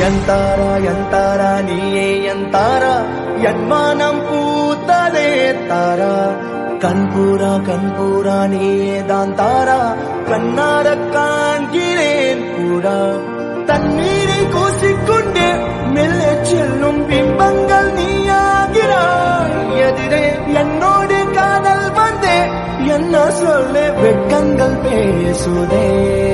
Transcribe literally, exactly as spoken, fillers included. யந்தாரா யந்தாரா நீயே யந்தாரா யன்மானம் பூத்ததே தாரா கண்பூரா கண்பூரா நீயே தான் தாரா கண்ணார காண்கிறேன் கூடா தண்ணீரை கோசிக்கொண்டு மெல்ல செல்லும் பிம்பங்கள் நீயாகிறாய் எதிரே என்னோடு காதல் வந்தே என்ன சொல்ல வெட்கங்கள் பேசுதே.